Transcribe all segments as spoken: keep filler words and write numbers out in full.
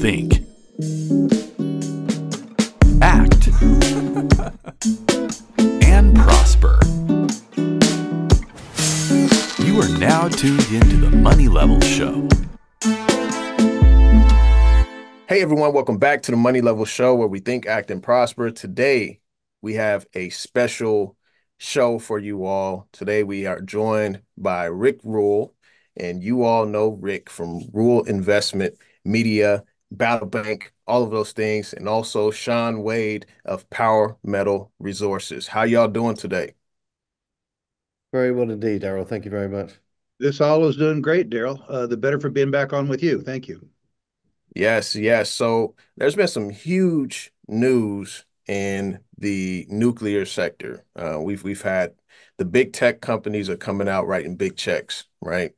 Think. Act. And prosper. You are now tuned into the Money Level Show. Hey everyone, welcome back to the Money Level Show, where we think, act, and prosper. Today, we have a special show for you all. Today, we are joined by Rick Rule, and you all know Rick from Rule Investment Media, Battle Bank, all of those things, and also Sean Wade of Power Metal Resources. How y'all doing today? Very well indeed, Daryl. Thank you very much. This all is doing great, Daryl. Uh, the better for being back on with you. Thank you. Yes, yes. So there's been some huge news in the nuclear sector. Uh, we've we've had the big tech companies are coming out writing big checks, right?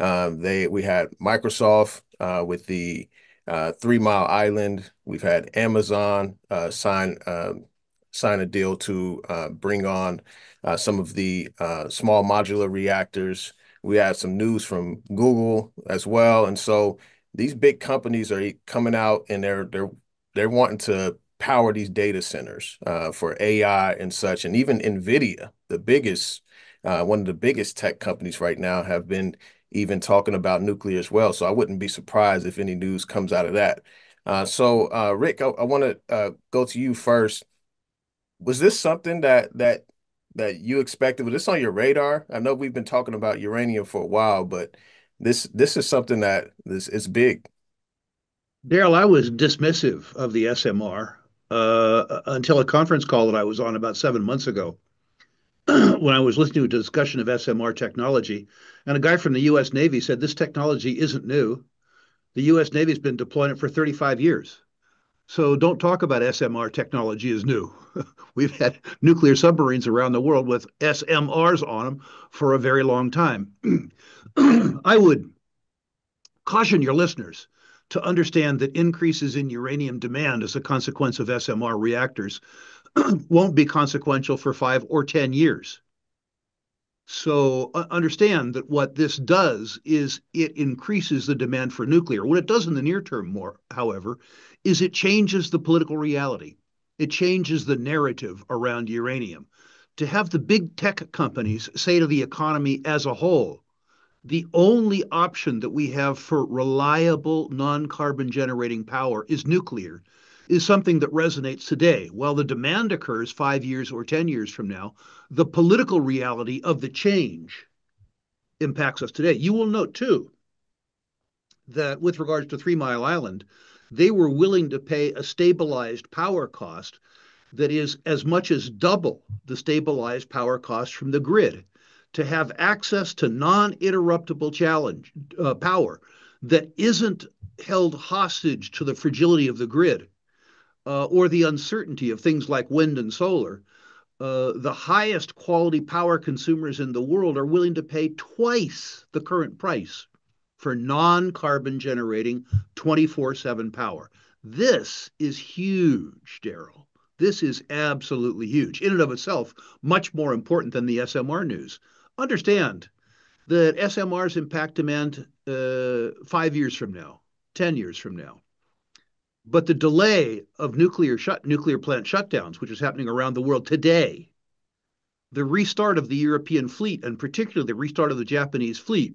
Um, they we had Microsoft uh, with the uh, Three Mile Island. We've had Amazon uh, sign um, sign a deal to uh, bring on uh, some of the uh, small modular reactors. We had some news from Google as well, and so these big companies are coming out and they're they're they're wanting to power these data centers uh, for A I and such. And even Nvidia, the biggest, uh, one of the biggest tech companies right now, have been even talking about nuclear as well. So I wouldn't be surprised if any news comes out of that. Uh, so uh, Rick, I, I want to uh, go to you first. Was this something that that that you expected? Was this on your radar? I know we've been talking about uranium for a while, but This this is something that this is big. Daryl, I was dismissive of the S M R uh, until a conference call that I was on about seven months ago when I was listening to a discussion of S M R technology. And a guy from the U S Navy said, this technology isn't new. The U S Navy has been deploying it for thirty-five years. So don't talk about S M R technology as new. We've had nuclear submarines around the world with S M Rs on them for a very long time. I would caution your listeners to understand that increases in uranium demand as a consequence of S M R reactors won't be consequential for five or ten years. So uh, understand that what this does is it increases the demand for nuclear. What it does in the near term more, however, is it changes the political reality. It changes the narrative around uranium. To have the big tech companies say to the economy as a whole, the only option that we have for reliable non-carbon generating power is nuclear, is something that resonates today. While the demand occurs five years or ten years from now, the political reality of the change impacts us today. You will note too that with regards to Three Mile Island, they were willing to pay a stabilized power cost that is as much as double the stabilized power cost from the grid, to have access to non-interruptible challenge uh, power that isn't held hostage to the fragility of the grid uh, or the uncertainty of things like wind and solar. Uh, the highest quality power consumers in the world are willing to pay twice the current price for non-carbon generating twenty-four seven power. This is huge, Daryl. This is absolutely huge. In and of itself, much more important than the S M R news. Understand that S M Rs impact demand uh, five years from now, ten years from now. But the delay of nuclear shut nuclear plant shutdowns, which is happening around the world today, the restart of the European fleet, and particularly the restart of the Japanese fleet,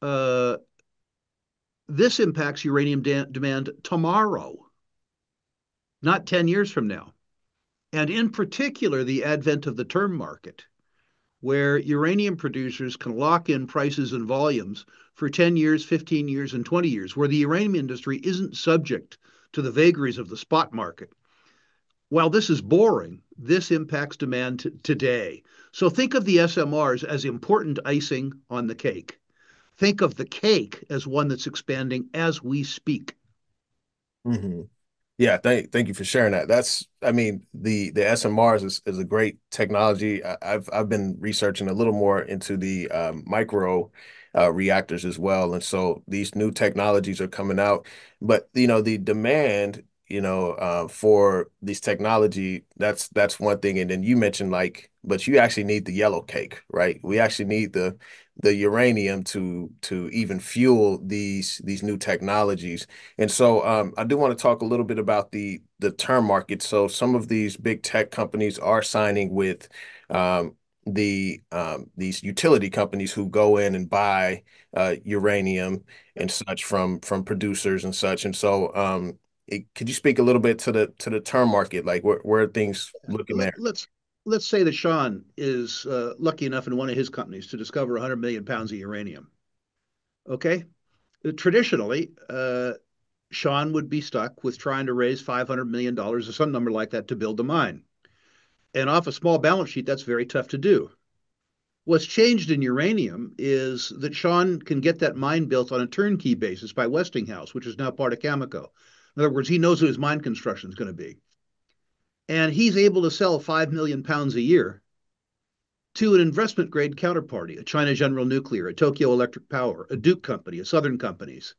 uh, this impacts uranium de- demand tomorrow, not ten years from now. And in particular, the advent of the term market, where uranium producers can lock in prices and volumes for ten years, fifteen years, and twenty years, where the uranium industry isn't subject to the vagaries of the spot market. While this is boring, this impacts demand t- today. So think of the S M Rs as important icing on the cake. Think of the cake as one that's expanding as we speak. Mm-hmm. Yeah, thank thank you for sharing that. That's, I mean, the the S M Rs is, is a great technology. I, I've I've been researching a little more into the um, micro uh, reactors as well, and so these new technologies are coming out. But you know, the demand, you know, uh, for these technology, that's that's one thing. And then you mentioned like, but you actually need the yellow cake, right? We actually need the the uranium to to even fuel these these new technologies. And so um, I do want to talk a little bit about the the term market. So some of these big tech companies are signing with um, the um, these utility companies who go in and buy uh, uranium and such from from producers and such. And so um, it, could you speak a little bit to the to the term market, like where, where are things looking there? Let's Let's say that Sean is uh, lucky enough in one of his companies to discover one hundred million pounds of uranium. Okay, traditionally, uh, Sean would be stuck with trying to raise five hundred million dollars or some number like that to build the mine. And off a small balance sheet, that's very tough to do. What's changed in uranium is that Sean can get that mine built on a turnkey basis by Westinghouse, which is now part of Cameco. In other words, he knows what his mine construction is going to be. And he's able to sell five million pounds a year to an investment grade counterparty, a China General Nuclear, a Tokyo Electric Power, a Duke company, a Southern Companies.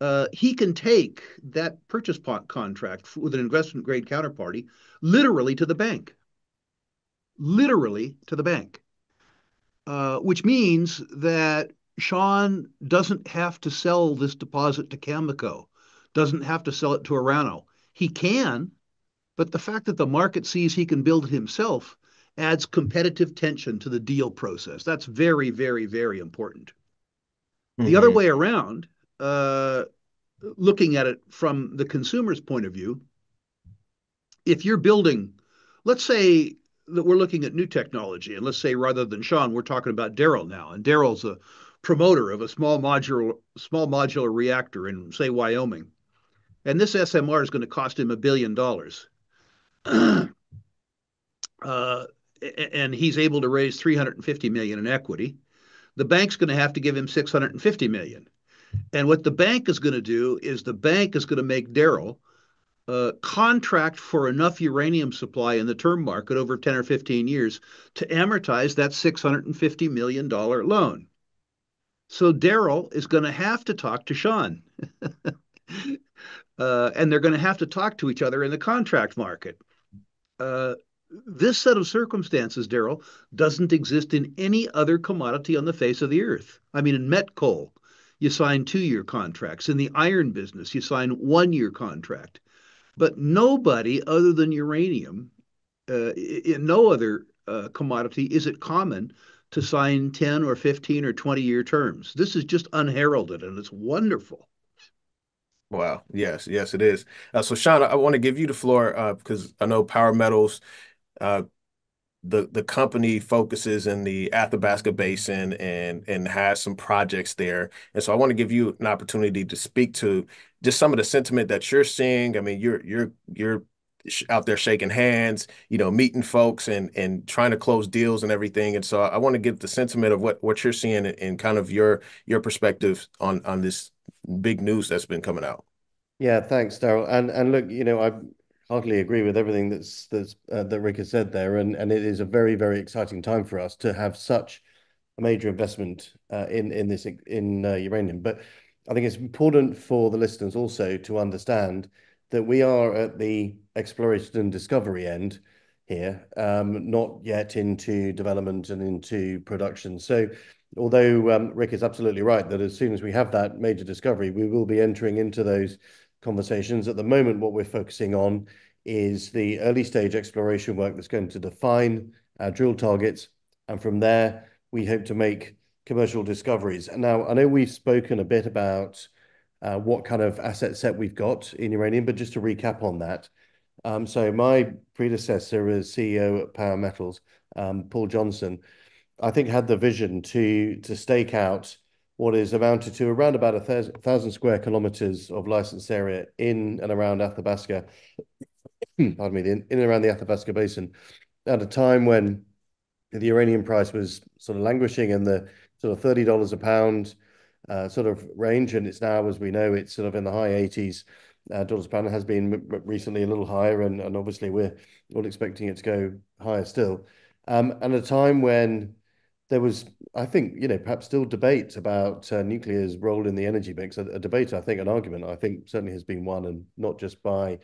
Uh, he can take that purchase pot contract with an investment grade counterparty literally to the bank, literally to the bank, uh, which means that Sean doesn't have to sell this deposit to Cameco, doesn't have to sell it to Orano. He can. But the fact that the market sees he can build it himself adds competitive tension to the deal process. That's very, very, very important. Mm-hmm. The other way around, uh, looking at it from the consumer's point of view, if you're building, let's say that we're looking at new technology, and let's say rather than Sean, we're talking about Daryl now, and Daryl's a promoter of a small modular, small modular reactor in, say, Wyoming. And this S M R is going to cost him a billion dollars. Uh, and he's able to raise three hundred fifty million dollars in equity. The bank's going to have to give him six hundred fifty million dollars. And what the bank is going to do is the bank is going to make Darryl uh, contract for enough uranium supply in the term market over ten or fifteen years to amortize that six hundred fifty million dollars loan. So Darryl is going to have to talk to Sean. Uh, and they're going to have to talk to each other in the contract market. Uh, this set of circumstances, Darryl, doesn't exist in any other commodity on the face of the earth. I mean, in met coal, you sign two-year contracts. In the iron business, you sign one-year contract. But nobody other than uranium, uh, in no other uh, commodity, is it common to sign ten or fifteen or twenty-year terms. This is just unheralded, and it's wonderful. Wow. Yes. Yes, it is. Uh, so, Sean, I want to give you the floor uh, because I know Power Metals, uh, the the company focuses in the Athabasca Basin and and has some projects there. And so I want to give you an opportunity to speak to just some of the sentiment that you're seeing. I mean, you're you're you're out there shaking hands, you know, meeting folks and and trying to close deals and everything. And so I want to get the sentiment of what what you're seeing and, and kind of your your perspective on on this big news that's been coming out. Yeah, thanks, Darryl. And and look, you know, I heartily agree with everything that's that's uh, that Rick has said there. And and it is a very very exciting time for us to have such a major investment uh, in in this in uh, uranium. But I think it's important for the listeners also to understand that we are at the exploration and discovery end here, um, not yet into development and into production. So although um, Rick is absolutely right that as soon as we have that major discovery, we will be entering into those conversations. At the moment, what we're focusing on is the early stage exploration work that's going to define our drill targets. And from there, we hope to make commercial discoveries. And now, I know we've spoken a bit about uh, what kind of asset set we've got in uranium, but just to recap on that. Um, so my predecessor as C E O at Power Metals, um, Paul Johnson, I think had the vision to to stake out what is amounted to around about a thousand, thousand square kilometers of licensed area in and around Athabasca, pardon me, in, in and around the Athabasca Basin, at a time when the uranium price was sort of languishing in the sort of thirty dollars a pound uh, sort of range. And it's now, as we know, it's sort of in the high eighties. Uh, dollars a pound has been recently a little higher, and, and obviously we're all expecting it to go higher still. Um, and a time when there was, I think, you know, perhaps still debate about uh, nuclear's role in the energy mix, a, a debate, I think, an argument, I think certainly has been won, and not just by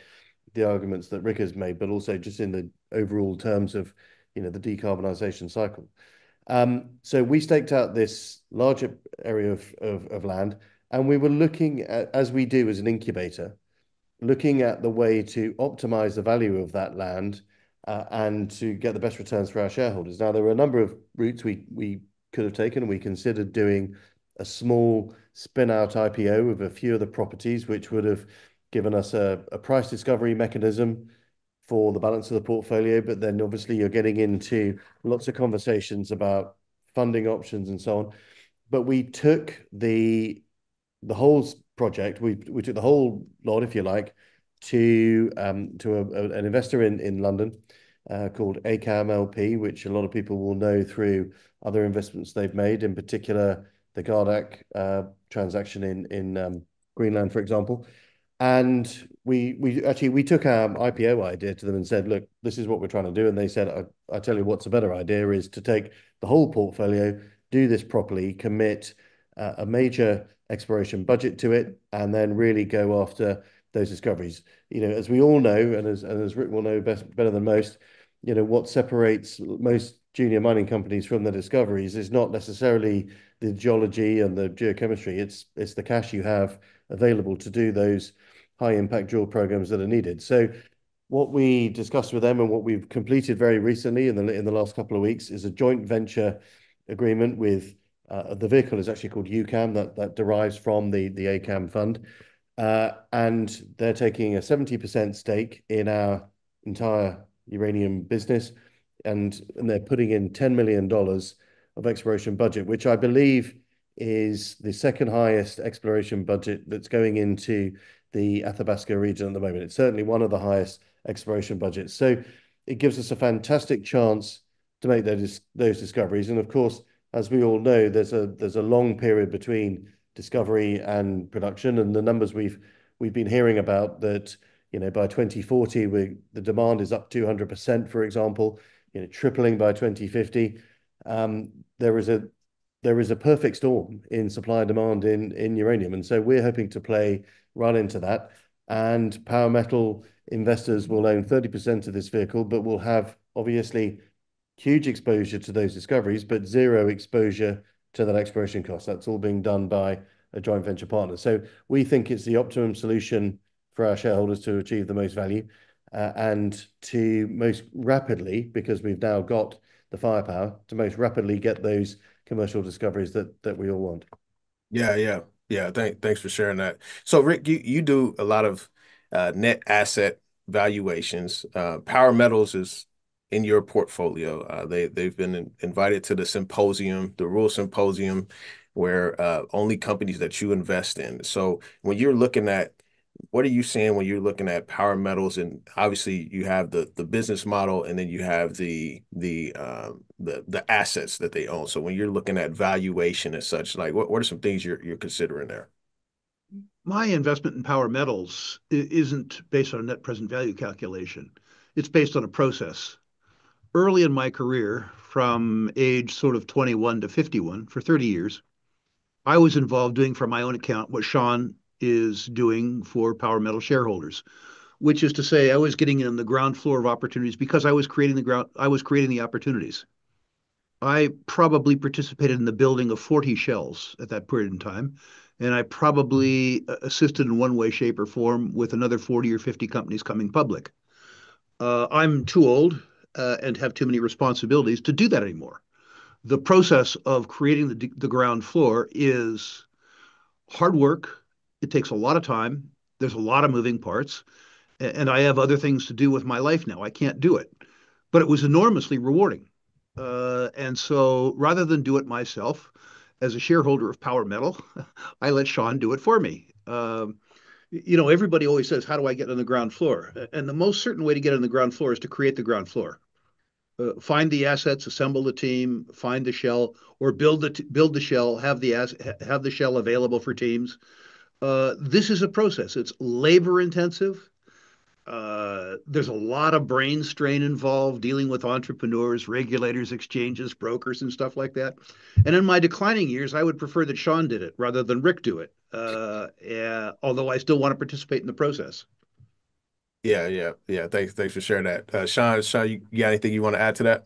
the arguments that Rick has made, but also just in the overall terms of, you know, the decarbonisation cycle. Um, so we staked out this larger area of, of, of land, and we were looking at, as we do as an incubator, looking at the way to optimize the value of that land uh, and to get the best returns for our shareholders. Now, there were a number of routes we, we could have taken. We considered doing a small spin-out I P O of a few of the properties, which would have given us a, a price discovery mechanism for the balance of the portfolio, but then obviously you're getting into lots of conversations about funding options and so on. But we took the the whole project, we we took the whole lot, if you like, to um, to a, a, an investor in in London uh, called A C A M L P, which a lot of people will know through other investments they've made, in particular the Gardac uh, transaction in in um, Greenland, for example. And we we actually we took our I P O idea to them and said, look, this is what we're trying to do. And they said, I, I tell you what's a better idea is to take the whole portfolio, do this properly, commit uh, a major exploration budget to it, and then really go after those discoveries. You know, as we all know, and as, and as Rick will know best, better than most, you know, what separates most junior mining companies from the discoveries is not necessarily the geology and the geochemistry. It's, it's the cash you have available to do those high impact drill programs that are needed. So what we discussed with them and what we've completed very recently in the in the last couple of weeks is a joint venture agreement with uh, the vehicle is actually called U CAM, that that derives from the the A CAM fund, uh, and they're taking a seventy percent stake in our entire uranium business, and and they're putting in ten million dollars of exploration budget, which I believe is the second highest exploration budget that's going into the Athabasca region at the moment. It's certainly one of the highest exploration budgets. So it gives us a fantastic chance to make those, those discoveries. And of course, as we all know, there's a there's a long period between discovery and production. And the numbers we've we've been hearing about that, you know, by twenty forty, we, the demand is up two hundred percent, for example, you know, tripling by twenty fifty. Um, there is a there is a perfect storm in supply and demand in, in uranium. And so we're hoping to play right into that. And Power Metal investors will own thirty percent of this vehicle, but will have obviously huge exposure to those discoveries, but zero exposure to that exploration cost. That's all being done by a joint venture partner. So we think it's the optimum solution for our shareholders to achieve the most value uh, and to most rapidly, because we've now got the firepower, to most rapidly get those commercial discoveries that that we all want. Yeah, yeah, yeah. Thank, thanks for sharing that. So, Rick, you you do a lot of uh, net asset valuations. Uh, Power Metals is in your portfolio. Uh, they they've been in, invited to the symposium, the Rule Symposium, where uh, only companies that you invest in. So, when you're looking at, what are you seeing when you're looking at Power Metals? And obviously you have the the business model, and then you have the the uh, the the assets that they own. So when you're looking at valuation and such, like what, what are some things you're you're considering there? My investment in Power Metals isn't based on a net present value calculation. It's based on a process. Early in my career, from age sort of twenty-one to fifty-one, for thirty years, I was involved doing for my own account what Sean is doing for Power Metal shareholders, which is to say, I was getting in the ground floor of opportunities because I was creating the ground. I was creating the opportunities. I probably participated in the building of forty shells at that period in time, and I probably assisted in one way, shape, or form with another forty or fifty companies coming public. Uh, I'm too old uh, and have too many responsibilities to do that anymore. The process of creating the the ground floor is hard work. It takes a lot of time. There's a lot of moving parts, and I have other things to do with my life now. I can't do it, but it was enormously rewarding. Uh, and so rather than do it myself as a shareholder of Power Metal, I let Sean do it for me. Um, you know, everybody always says, how do I get on the ground floor? And the most certain way to get on the ground floor is to create the ground floor. Uh, find the assets, assemble the team, find the shell, or build the, t build the shell, have the, as have the shell available for teams. Uh, this is a process. It's labor intensive. Uh, there's a lot of brain strain involved dealing with entrepreneurs, regulators, exchanges, brokers, and stuff like that. And in my declining years, I would prefer that Sean did it rather than Rick do it, uh, yeah, although I still want to participate in the process. Yeah, yeah, yeah. Thanks, thanks for sharing that. Uh, Sean, Sean, you got anything you want to add to that?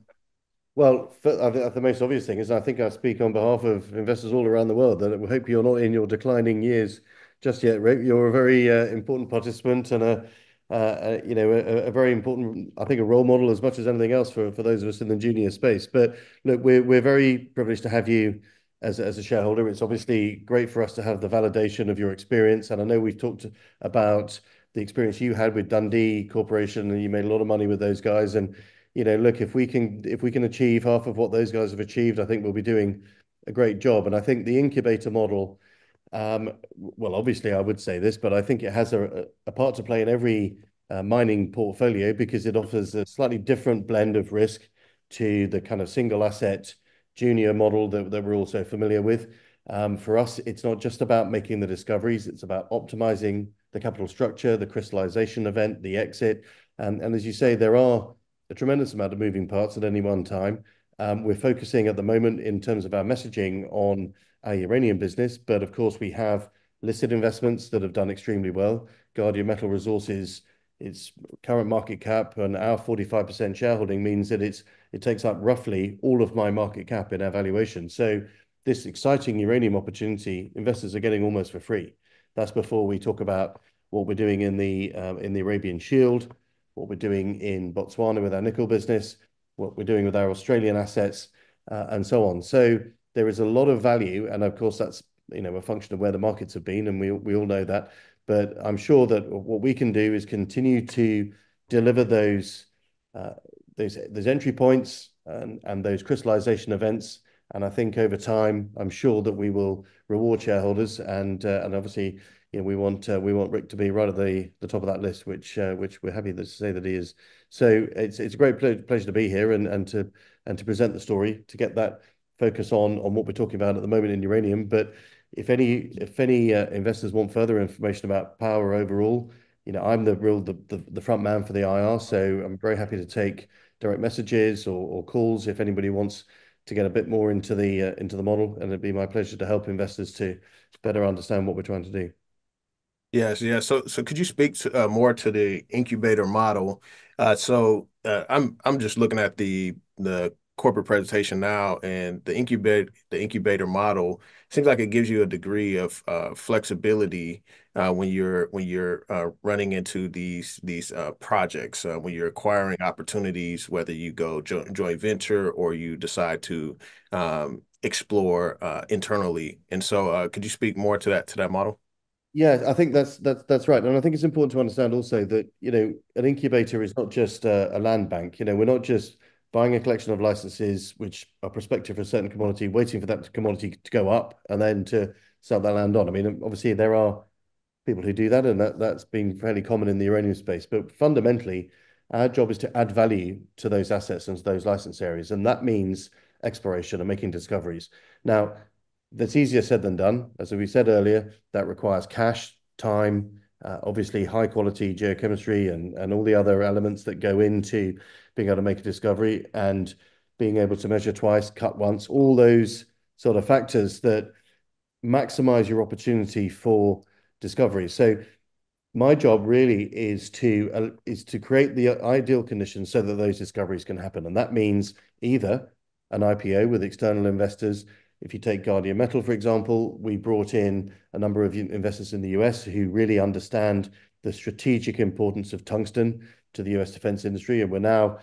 Well, the most obvious thing is, I think I speak on behalf of investors all around the world, that we hope you're not in your declining years just yet, Rick. You're a very uh, important participant and a, uh, a you know, a, a very important, I think, a role model as much as anything else for for those of us in the junior space. But look, we're we're very privileged to have you as as a shareholder. It's obviously great for us to have the validation of your experience, and I know we've talked about the experience you had with Dundee Corporation, and you made a lot of money with those guys. And you know, look, if we can if we can achieve half of what those guys have achieved, I think we'll be doing a great job. And I think the incubator model, um, well, obviously I would say this, but I think it has a, a part to play in every uh, mining portfolio, because it offers a slightly different blend of risk to the kind of single asset junior model that, that we're also familiar with. Um, for us, it's not just about making the discoveries, it's about optimizing the capital structure, the crystallization event, the exit. And, and as you say, there are a tremendous amount of moving parts at any one time. Um, we're focusing at the moment in terms of our messaging on our uranium business, but of course we have listed investments that have done extremely well. Guardian Metal Resources, its current market cap and our forty-five percent shareholding means that it's it takes up roughly all of my market cap in our valuation. So this exciting uranium opportunity, investors are getting almost for free. That's before we talk about what we're doing in the um, in the Arabian Shield, what we're doing in Botswana with our nickel business, what we're doing with our Australian assets, uh, and so on. So there is a lot of value, and of course that's you know a function of where the markets have been, and we we all know that. But I'm sure that what we can do is continue to deliver those uh, those those entry points and and those crystallization events. And I think over time, I'm sure that we will reward shareholders, and uh, and obviously, you know, we want uh, we want Rick to be right at the the top of that list, which uh, which we're happy to say that he is. So it's it's a great ple pleasure to be here and and to and to present the story, to get that focus on on what we're talking about at the moment in uranium. But if any if any uh, investors want further information about Power overall, you know, I'm the real the the, the front man for the I R, so I'm very happy to take direct messages or, or calls if anybody wants to get a bit more into the uh, into the model, and it'd be my pleasure to help investors to better understand what we're trying to do. Yes, yeah. So, so could you speak to, uh, more to the incubator model? Uh, so, uh, I'm I'm just looking at the the corporate presentation now, and the incubate the incubator model seems like it gives you a degree of uh, flexibility uh, when you're when you're uh, running into these these uh, projects, uh, when you're acquiring opportunities, whether you go jo joint venture or you decide to um, explore uh, internally. And so, uh, could you speak more to that to that model? Yeah, I think that's that's that's right, and I think it's important to understand also that you know an incubator is not just a, a land bank. You know, we're not just buying a collection of licenses which are prospective for a certain commodity, waiting for that commodity to go up and then to sell that land on. I mean, obviously there are people who do that, and that, that's been fairly common in the uranium space. But fundamentally, our job is to add value to those assets and to those license areas, and that means exploration and making discoveries. Now, that's easier said than done. As we said earlier, that requires cash, time, Uh, obviously high quality geochemistry and, and all the other elements that go into being able to make a discovery and being able to measure twice, cut once, all those sort of factors that maximize your opportunity for discovery. So my job really is to uh, is to create the ideal conditions so that those discoveries can happen. And that means either an I P O with external investors. If you take Guardian Metal, for example, we brought in a number of investors in the U S who really understand the strategic importance of tungsten to the U S defense industry. And we're now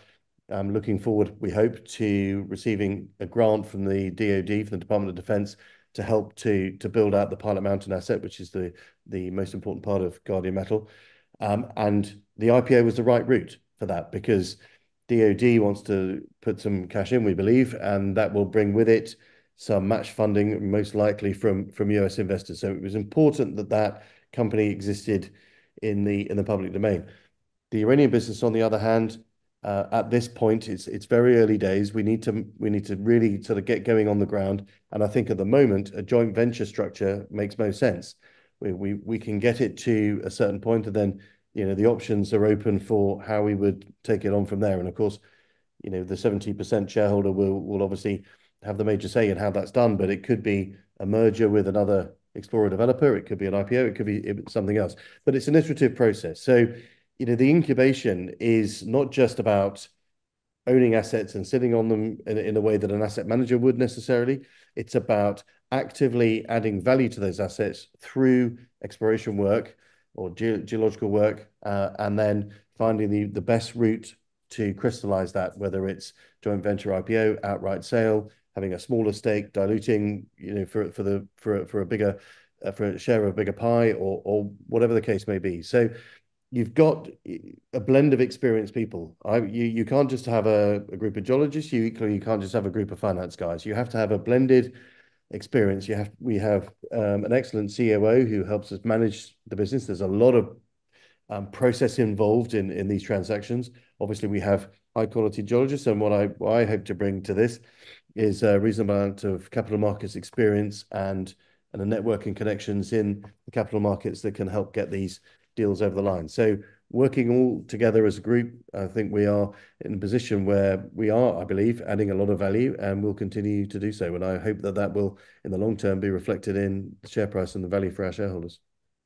um, looking forward, we hope, to receiving a grant from the D O D, from the Department of Defense, to help to, to build out the Pilot Mountain asset, which is the, the most important part of Guardian Metal. Um, and the I P O was the right route for that, because D O D wants to put some cash in, we believe, and that will bring with it some match funding, most likely from from U S investors. So it was important that that company existed in the in the public domain. The uranium business, on the other hand, uh, at this point, it's it's very early days. We need to we need to really sort of get going on the ground. And I think at the moment, a joint venture structure makes most sense. We we we can get it to a certain point, and then you know the options are open for how we would take it on from there. And of course, you know the seventy percent shareholder will will obviously have the major say in how that's done, but it could be a merger with another explorer developer, it could be an I P O, it could be something else, but it's an iterative process. So, you know, the incubation is not just about owning assets and sitting on them in, in a way that an asset manager would necessarily. It's about actively adding value to those assets through exploration work or ge geological work, uh, and then finding the, the best route to crystallize that, whether it's joint venture I P O, outright sale, having a smaller stake, diluting, you know, for, for the, for, for a bigger, uh, for a share of a bigger pie, or, or whatever the case may be. So you've got a blend of experienced people. I, you, you can't just have a, a group of geologists. You equally, you can't just have a group of finance guys. You have to have a blended experience. You have, we have um, an excellent C O O who helps us manage the business. There's a lot of um, process involved in, in these transactions. Obviously, we have high quality geologists, and what I, what I hope to bring to this is a reasonable amount of capital markets experience and, and the networking connections in the capital markets that can help get these deals over the line. So working all together as a group, I think we are in a position where we are, I believe, adding a lot of value, and will continue to do so. And I hope that that will, in the long term, be reflected in the share price and the value for our shareholders.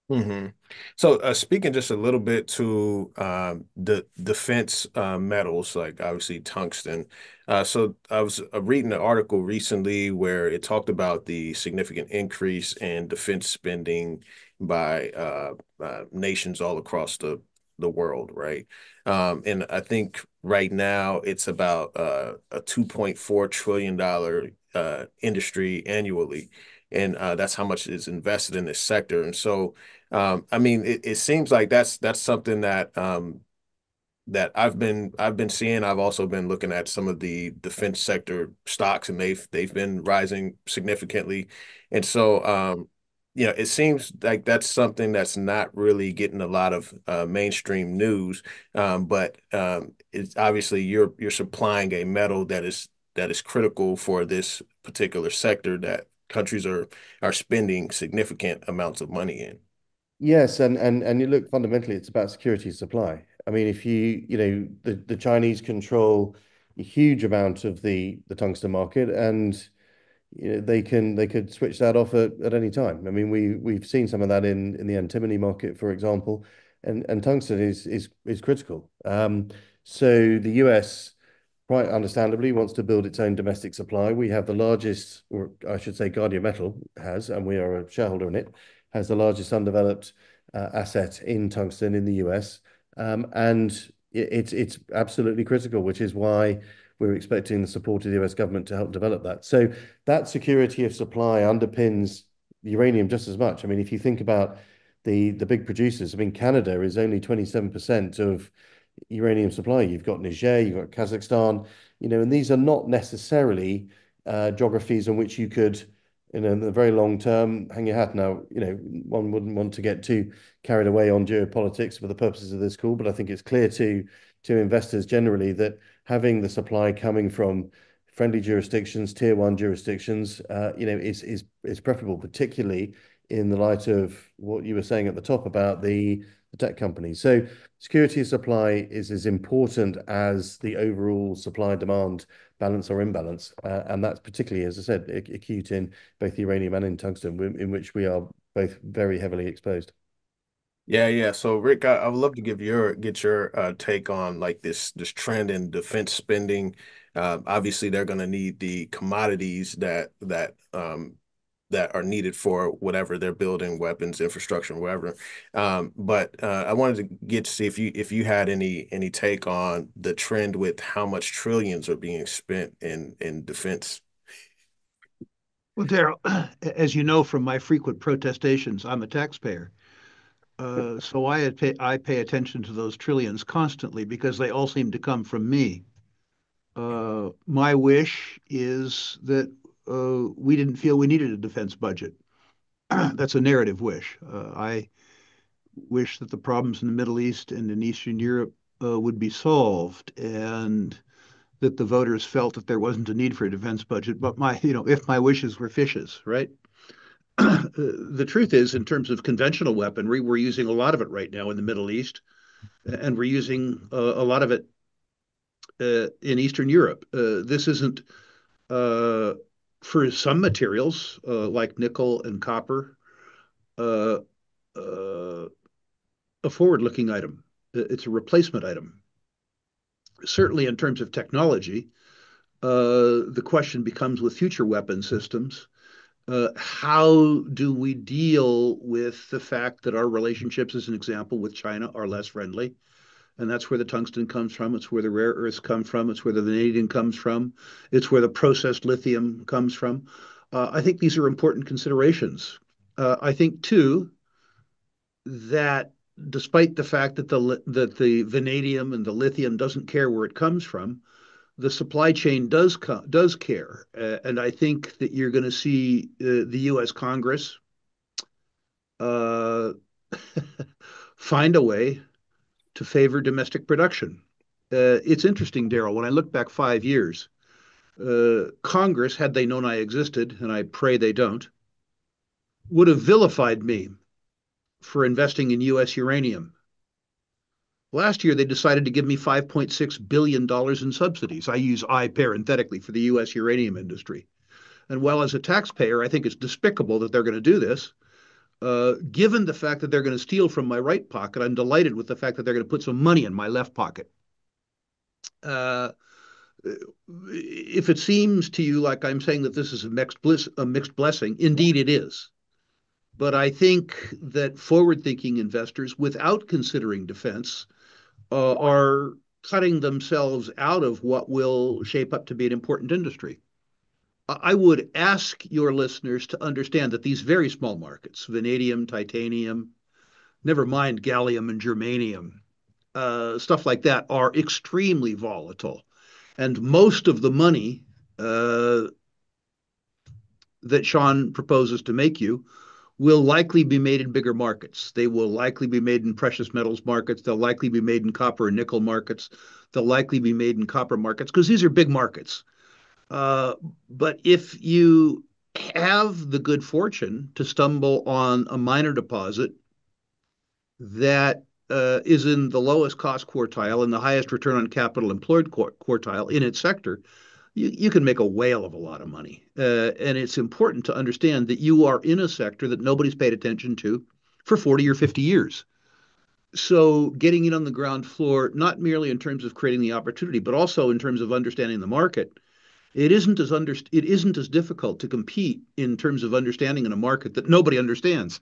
Mm-hmm. So uh, speaking just a little bit to uh, the defense uh, metals, like obviously tungsten. Uh, so I was reading an article recently where it talked about the significant increase in defense spending by uh, uh, nations all across the, the world, right? Um, and I think right now it's about uh, a two point four trillion dollar uh, industry annually. And uh, that's how much is invested in this sector. And so, um, I mean, it, it seems like that's that's something that um, that I've been I've been seeing. I've also been looking at some of the defense sector stocks, and they've they've been rising significantly. And so, um, you know, it seems like that's something that's not really getting a lot of uh, mainstream news. Um, but um, it's obviously you're you're supplying a metal that is that is critical for this particular sector that countries are are spending significant amounts of money in. Yes, and and and you look, fundamentally it's about security of supply. I mean, if you you know the the Chinese control a huge amount of the the tungsten market, and you know, they can they could switch that off at, at any time. I mean, we we've seen some of that in in the antimony market, for example, and and tungsten is is is critical. Um, so the U S, quite understandably, wants to build its own domestic supply. We have the largest, or I should say Guardian Metal has, and we are a shareholder in it, has the largest undeveloped uh, asset in tungsten in the U S. Um, and it, it's, it's absolutely critical, which is why we're expecting the support of the U S government to help develop that. So that security of supply underpins uranium just as much. I mean, if you think about the, the big producers, I mean, Canada is only twenty-seven percent of uranium supply. You've got Niger, you've got Kazakhstan, you know, and these are not necessarily uh, geographies in which you could, you know, in the very long term, hang your hat. Now, you know, one wouldn't want to get too carried away on geopolitics for the purposes of this call, but I think it's clear to to investors generally that having the supply coming from friendly jurisdictions, tier one jurisdictions, uh, you know, is is is preferable, particularly in the light of what you were saying at the top about the the tech companies. So security of supply is as important as the overall supply-demand balance or imbalance. Uh, and that's particularly, as I said, acute in both uranium and in tungsten, in which we are both very heavily exposed. Yeah, yeah. So, Rick, I, I would love to give your get your uh, take on like this this trend in defense spending. Uh, obviously, they're going to need the commodities that that um, that are needed for whatever they're building, weapons, infrastructure, whatever. Um, but uh, I wanted to get to see if you if you had any any take on the trend with how much trillions are being spent in in defense. Well, Darryl, as you know from my frequent protestations, I'm a taxpayer, uh, so I pay, I pay attention to those trillions constantly because they all seem to come from me. Uh, my wish is that Uh, we didn't feel we needed a defense budget. That's a narrative wish. Uh, I wish that the problems in the Middle East and in Eastern Europe uh, would be solved, and that the voters felt that there wasn't a need for a defense budget. But my, you know, if my wishes were fishes, right? The truth is, in terms of conventional weaponry, we're using a lot of it right now in the Middle East, and we're using uh, a lot of it uh, in Eastern Europe. Uh, this isn't... Uh, For some materials, uh, like nickel and copper, uh, uh, a forward-looking item. It's a replacement item. certainly in terms of technology, uh, the question becomes with future weapon systems, uh, how do we deal with the fact that our relationships, as an example, with China are less friendly? And that's where the tungsten comes from. It's where the rare earths come from. It's where the vanadium comes from. It's where the processed lithium comes from. Uh, I think these are important considerations. Uh, I think, too, that despite the fact that the that the vanadium and the lithium doesn't care where it comes from, the supply chain does co does care. Uh, and I think that you're going to see uh, the U S Congress uh, find a way to favor domestic production. Uh, it's interesting, Darrell, when I look back five years, uh, Congress, had they known I existed, and I pray they don't, would have vilified me for investing in U S uranium. Last year, they decided to give me five point six billion dollars in subsidies. I use I parenthetically for the U S uranium industry. And while as a taxpayer, I think it's despicable that they're going to do this, uh, given the fact that they're going to steal from my right pocket, I'm delighted with the fact that they're going to put some money in my left pocket. Uh, if it seems to you like I'm saying that this is a mixed, bliss, a mixed blessing, indeed it is. But I think that forward-thinking investors, without considering defense, uh, are cutting themselves out of what will shape up to be an important industry. I would ask your listeners to understand that these very small markets, vanadium, titanium, never mind gallium and germanium, uh, stuff like that, are extremely volatile. And most of the money uh, that Sean proposes to make you will likely be made in bigger markets. They will likely be made in precious metals markets. They'll likely be made in copper and nickel markets. They'll likely be made in copper markets because these are big markets. Uh, but if you have the good fortune to stumble on a minor deposit that uh, is in the lowest cost quartile and the highest return on capital employed quartile in its sector, You, you can make a whale of a lot of money. Uh, and it's important to understand that you are in a sector that nobody's paid attention to for forty or fifty years. So getting in on the ground floor, not merely in terms of creating the opportunity, but also in terms of understanding the market, it isn't as, under, it isn't as difficult to compete in terms of understanding in a market that nobody understands.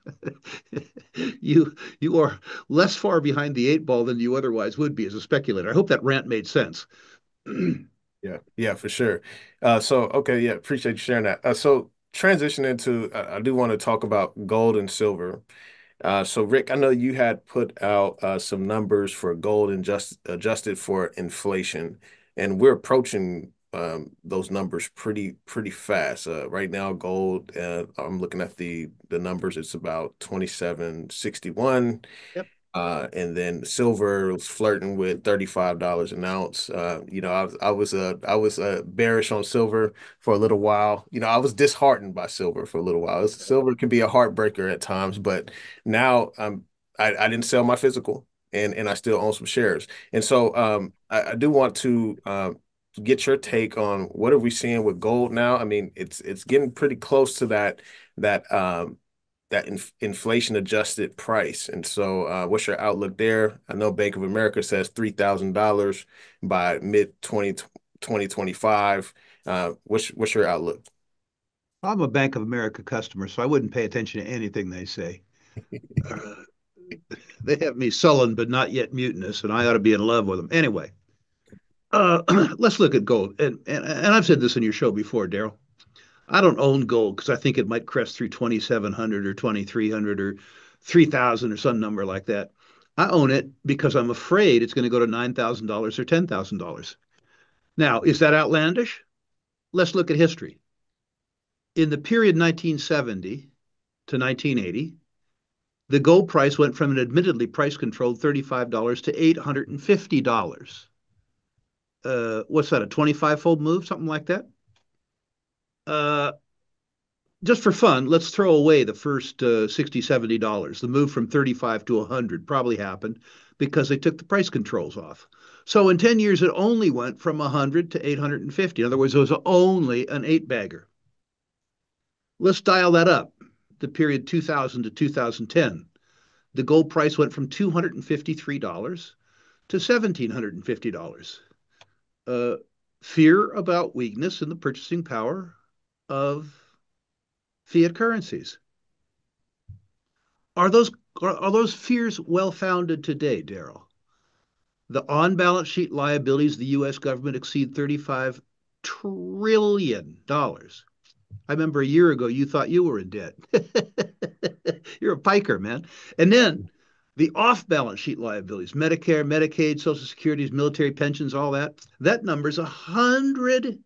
you, you are less far behind the eight ball than you otherwise would be as a speculator. I hope that rant made sense. Yeah, yeah, for sure. Uh, so, okay, yeah, appreciate you sharing that. Uh, so, transitioning to, uh, I do want to talk about gold and silver. Uh, so, Rick, I know you had put out uh, some numbers for gold and just adjusted for inflation, and we're approaching um, those numbers pretty, pretty fast. Uh, right now, gold, uh, I'm looking at the the numbers. It's about twenty-seven sixty-one. Yep. Uh, and then silver was flirting with thirty-five dollars an ounce. Uh, you know, I was I was uh, I was uh, bearish on silver for a little while. You know, I was disheartened by silver for a little while. It's, silver can be a heartbreaker at times, but now um, I, I didn't sell my physical, and and I still own some shares. And so um, I, I do want to uh, get your take on what are we seeing with gold now. I mean, it's it's getting pretty close to that that. Um, that inf inflation adjusted price. And so uh, what's your outlook there? I know Bank of America says three thousand dollars by mid twenty twenty-five. Uh, what's, what's your outlook? I'm a Bank of America customer, so I wouldn't pay attention to anything they say. uh, they have me sullen, but not yet mutinous, and I ought to be in love with them. Anyway, uh, let's look at gold. And, and, and I've said this in your show before, Darrell. I don't own gold because I think it might crest through twenty-seven hundred or twenty-three hundred or three thousand or some number like that. I own it because I'm afraid it's going to go to nine thousand dollars or ten thousand dollars. Now, is that outlandish? Let's look at history. In the period nineteen seventy to nineteen eighty, the gold price went from an admittedly price-controlled thirty-five dollars to eight hundred fifty dollars. Uh, what's that, a twenty-five-fold move, something like that? Uh, just for fun, let's throw away the first uh, sixty dollars, seventy dollars. The move from thirty-five to one hundred probably happened because they took the price controls off. So in ten years, it only went from one hundred to eight hundred fifty. In other words, it was only an eight-bagger. Let's dial that up. The period two thousand to two thousand ten, the gold price went from two hundred fifty-three dollars to one thousand seven hundred fifty dollars. uh, fear about weakness in the purchasing power of fiat currencies. Are those, are those fears well-founded today, Darryl? The on-balance sheet liabilities of the U S government exceed thirty-five trillion dollars. I remember a year ago, you thought you were in debt. You're a piker, man. And then the off-balance sheet liabilities, Medicare, Medicaid, Social Security, military pensions, all that, that number's one hundred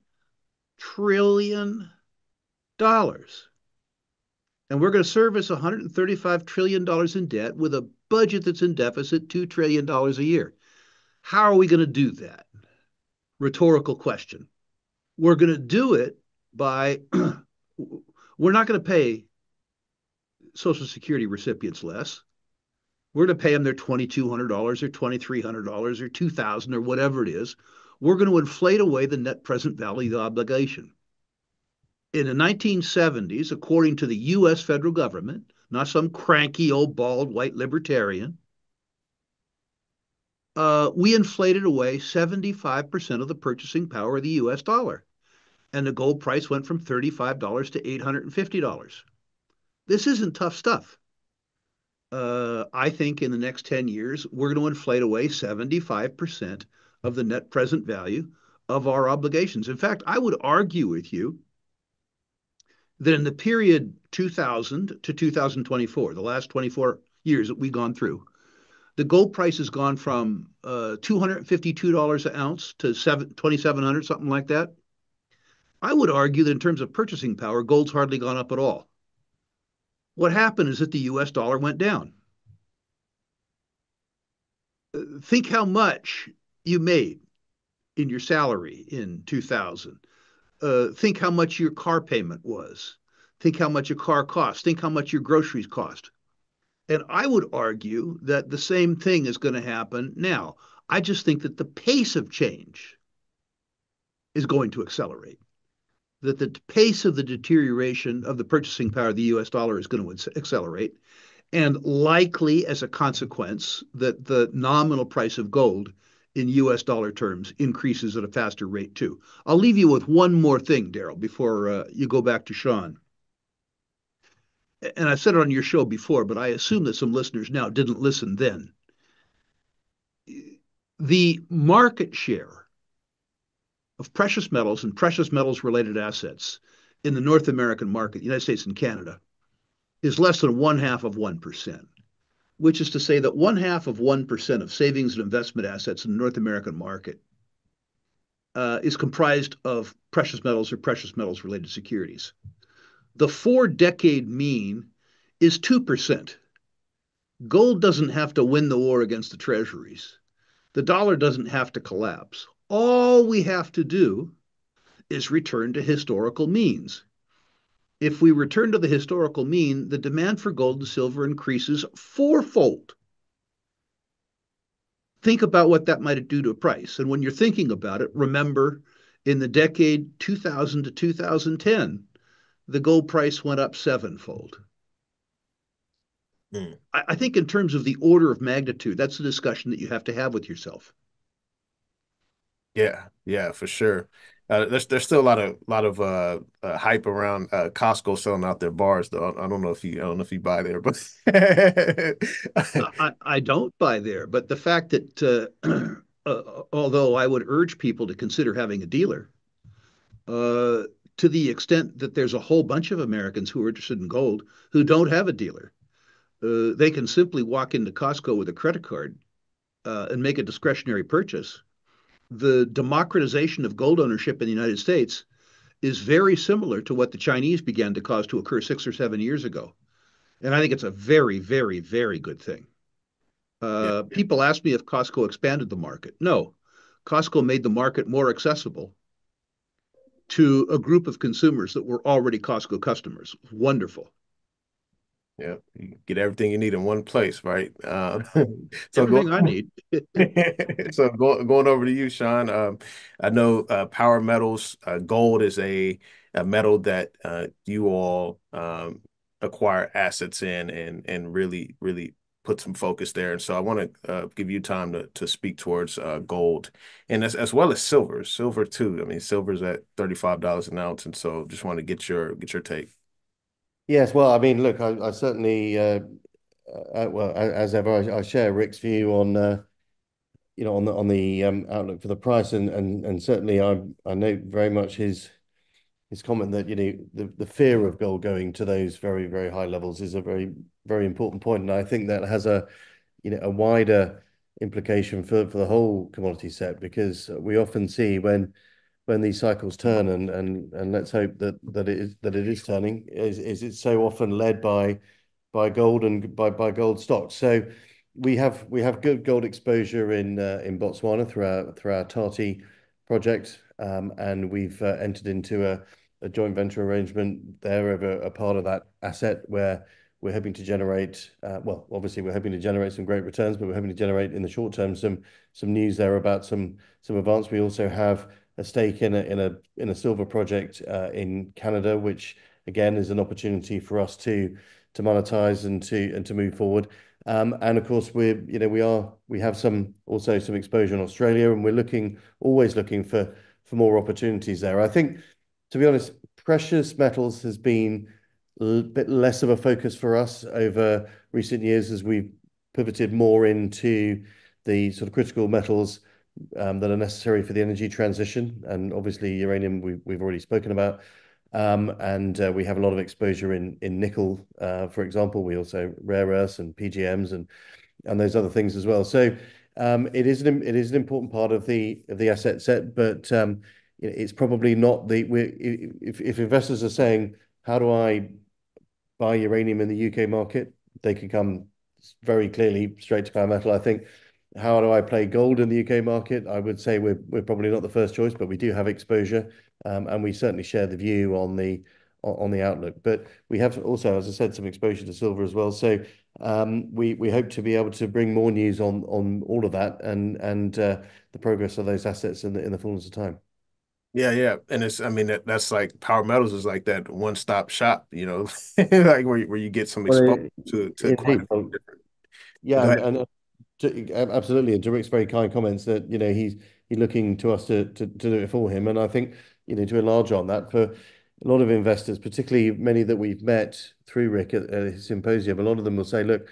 trillion dollars. And we're going to service one hundred thirty-five trillion dollars in debt with a budget that's in deficit, two trillion dollars a year. How are we going to do that? Rhetorical question. We're going to do it by, we're not going to pay Social Security recipients less. We're going to pay them their twenty-two hundred dollars or twenty-three hundred dollars or two thousand dollars or whatever it is. We're going to inflate away the net present value of the obligation. In the nineteen seventies, according to the U S federal government, not some cranky old bald white libertarian, uh, we inflated away seventy-five percent of the purchasing power of the U S dollar. And the gold price went from thirty-five dollars to eight hundred fifty dollars. This isn't tough stuff. Uh, I think in the next ten years, we're going to inflate away seventy-five percent of the net present value of our obligations. In fact, I would argue with you that in the period two thousand to two thousand twenty-four, the last twenty-four years that we've gone through, the gold price has gone from uh, two hundred fifty-two dollars an ounce to twenty-seven hundred dollars, something like that. I would argue that in terms of purchasing power, gold's hardly gone up at all. What happened is that the U S dollar went down. Think how much you made in your salary in two thousand. Uh, think how much your car payment was. Think how much your car cost. Think how much your groceries cost. And I would argue that the same thing is going to happen now. I just think that the pace of change is going to accelerate, that the pace of the deterioration of the purchasing power of the U S dollar is going to accelerate, and likely as a consequence that the nominal price of gold in U S dollar terms increases at a faster rate too. I'll leave you with one more thing, Darryl, before uh, you go back to Sean. And I said it on your show before, but I assume that some listeners now didn't listen then. The market share of precious metals and precious metals related assets in the North American market, the United States and Canada, is less than one half of one percent, which is to say that one half of one percent of savings and investment assets in the North American market uh, is comprised of precious metals or precious metals related securities. The four decade mean is two percent. Gold doesn't have to win the war against the treasuries. The dollar doesn't have to collapse. All we have to do is return to historical means. If we return to the historical mean, the demand for gold and silver increases fourfold. Think about what that might do to a price. And when you're thinking about it, remember in the decade two thousand to two thousand ten, the gold price went up sevenfold. Mm. I, I think in terms of the order of magnitude, that's the discussion that you have to have with yourself. Yeah, yeah, for sure. Uh, there's there's still a lot of lot of uh, uh, hype around uh, Costco selling out their bars, though. I, I don't know if you I don't know if you buy there, but I, I don't buy there. But the fact that uh, uh, although I would urge people to consider having a dealer, uh, to the extent that there's a whole bunch of Americans who are interested in gold who don't have a dealer, uh, they can simply walk into Costco with a credit card uh, and make a discretionary purchase. The democratization of gold ownership in the United States is very similar to what the Chinese began to cause to occur six or seven years ago. And I think it's a very, very, very good thing. Uh, yeah. People ask me if Costco expanded the market. No, Costco made the market more accessible to a group of consumers that were already Costco customers. Wonderful. Yeah, you get everything you need in one place, right? Uh, so everything go, I need. So go, going over to you, Sean. Um, I know uh, Power Metals, uh, gold is a, a metal that uh, you all um, acquire assets in and and really, really put some focus there. And so I want to uh, give you time to to speak towards uh, gold and as, as well as silver, silver too. I mean, silver's at thirty-five dollars an ounce. And so just want to get your, get your take. Yes. Well, I mean, look, I, I certainly, uh, I, well, as ever, I, I share Rick's view on, uh, you know, on the, on the um, outlook for the price. And, and, and certainly I, I note very much his, his comment that, you know, the, the fear of gold going to those very, very high levels is a very, very important point. And I think that has a, you know, a wider implication for, for the whole commodity set, because we often see when, when these cycles turn, and, and, and let's hope that, that it is, that it is turning, is, is it's so often led by, by gold and by, by gold stocks. So we have, we have good gold exposure in, uh, in Botswana through our, through our Tati project. Um, and we've uh, entered into a, a joint venture arrangement there over a part of that asset where we're hoping to generate, uh, well, obviously we're hoping to generate some great returns, but we're hoping to generate in the short term some some news there about some some advance. We also have a stake in a in a in a silver project uh, in Canada, which again is an opportunity for us to to monetize and to and to move forward. Um, and of course, we're you know we are we have some also some exposure in Australia, and we're looking always looking for for more opportunities there. I think, to be honest, precious metals has been a bit less of a focus for us over recent years as we've pivoted more into the sort of critical metals um, that are necessary for the energy transition. And obviously uranium we, we've already spoken about. Um, and uh, we have a lot of exposure in, in nickel, uh, for example. We also rare earths and P G Ms and, and those other things as well. So um, it is an, it is an important part of the, of the asset set, but um, it's probably not the, we're, if, if investors are saying, how do I buy uranium in the U K market? They can come very clearly straight to Power Metal. I think, how do I play gold in the U K market? I would say we're, we're probably not the first choice, but we do have exposure, um, and we certainly share the view on the on the outlook. But we have also, as I said, some exposure to silver as well. So um, we we hope to be able to bring more news on on all of that and and uh, the progress of those assets in the in the fullness of time. Yeah, yeah, and it's, I mean, that, that's like Power Metals is like that one-stop shop, you know, like where where you get some exposure to, to quite a few different. Yeah, and, and uh, to, absolutely, and to Rick's very kind comments that you know he's he's looking to us to, to to do it for him, and I think you know to enlarge on that for a lot of investors, particularly many that we've met through Rick at, at his symposium. A lot of them will say, look,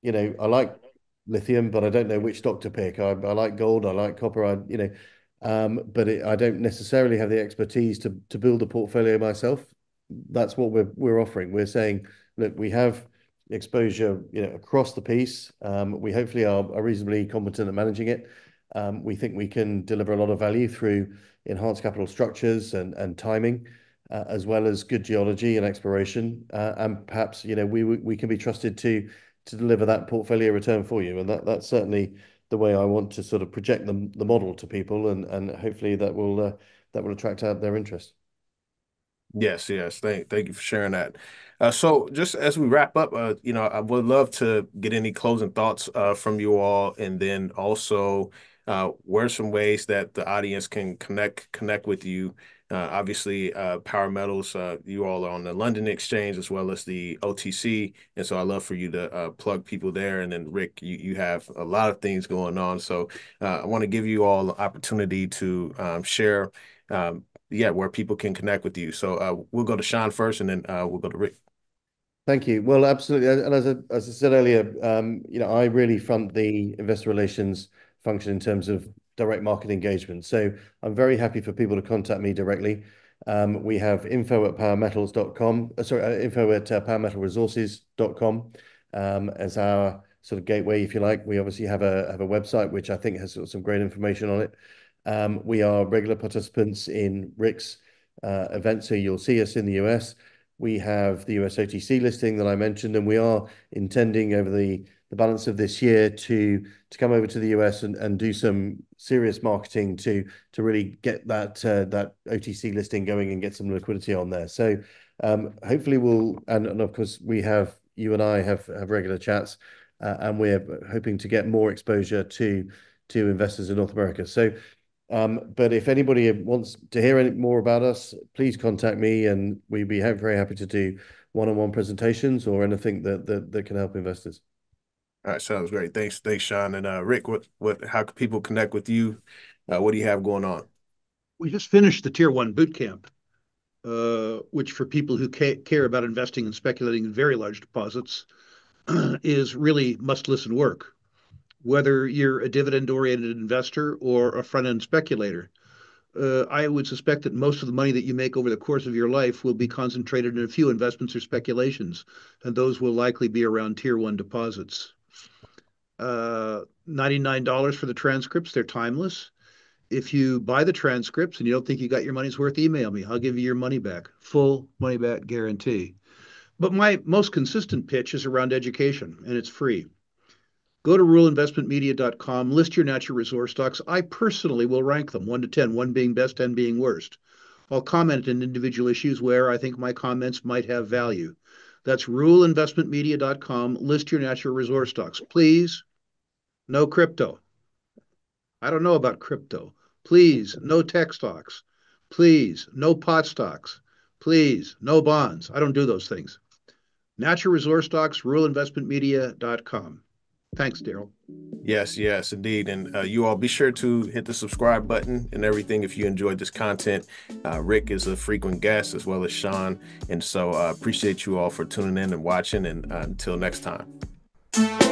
you know, I like lithium, but I don't know which stock to pick. I, I like gold, I like copper, I you know. Um, but it, I don't necessarily have the expertise to to build a portfolio myself. That's what we're we're offering. We're saying, look, we have exposure, you know, across the piece. Um, we hopefully are, are reasonably competent at managing it. Um, we think we can deliver a lot of value through enhanced capital structures and and timing, uh, as well as good geology and exploration. Uh, and perhaps, you know, we we can be trusted to to deliver that portfolio return for you. And that that's certainly the way I want to sort of project the, the model to people, and and hopefully that will uh, that will attract out their interest. Yes, yes. Thank, thank you for sharing that. Uh, so just as we wrap up, uh, you know, I would love to get any closing thoughts uh, from you all, and then also uh, what are some ways that the audience can connect connect with you. Uh, obviously, uh, Power Metals, uh, you all are on the London Exchange as well as the O T C. And so I'd love for you to uh, plug people there. And then, Rick, you, you have a lot of things going on. So uh, I want to give you all the opportunity to um, share, um, yeah, where people can connect with you. So uh, we'll go to Sean first, and then uh, we'll go to Rick. Thank you. Well, absolutely. And as I, as I said earlier, um, you know, I really front the investor relations function in terms of direct market engagement. So I'm very happy for people to contact me directly. Um, we have info at power metals dot com, uh, sorry, uh, info at uh, power metal resources dot com um, as our sort of gateway, if you like. We obviously have a have a website, which I think has some great information on it. Um, we are regular participants in Rick's uh, event, so you'll see us in the U S. We have the U S O T C listing that I mentioned, and we are intending over the the balance of this year to to come over to the U S and, and do some serious marketing to to really get that uh, that O T C listing going and get some liquidity on there. So um, hopefully we'll, and, and of course we have, you and I have, have regular chats, uh, and we're hoping to get more exposure to to investors in North America. So, um, but if anybody wants to hear any more about us, please contact me, and we'd be very happy to do one-on-one presentations or anything that that, that can help investors. All right, sounds great. Thanks, thanks, Sean. And uh, Rick, what, what, how can people connect with you? Uh, what do you have going on? We just finished the Tier One boot camp, uh, which for people who ca care about investing and speculating in very large deposits is really must-listen work, whether you're a dividend-oriented investor or a front-end speculator. Uh, I would suspect that most of the money that you make over the course of your life will be concentrated in a few investments or speculations, and those will likely be around Tier One deposits. Uh, ninety-nine dollars for the transcripts. They're timeless. If you buy the transcripts and you don't think you got your money's worth, email me. I'll give you your money back. Full money back guarantee. But my most consistent pitch is around education, and it's free. Go to rule investment media dot com, list your natural resource stocks. I personally will rank them one to ten, one being best, ten being worst. I'll comment on individual issues where I think my comments might have value. That's rule investment media dot com, list your natural resource stocks. Please, no crypto. I don't know about crypto. Please, no tech stocks. Please, no pot stocks. Please, no bonds. I don't do those things. Natural resource stocks, rule investment media dot com. Thanks, Daryl. Yes, yes, indeed. And uh, you all be sure to hit the subscribe button and everything if you enjoyed this content. Uh, Rick is a frequent guest as well as Sean. And so I uh, appreciate you all for tuning in and watching. And uh, until next time.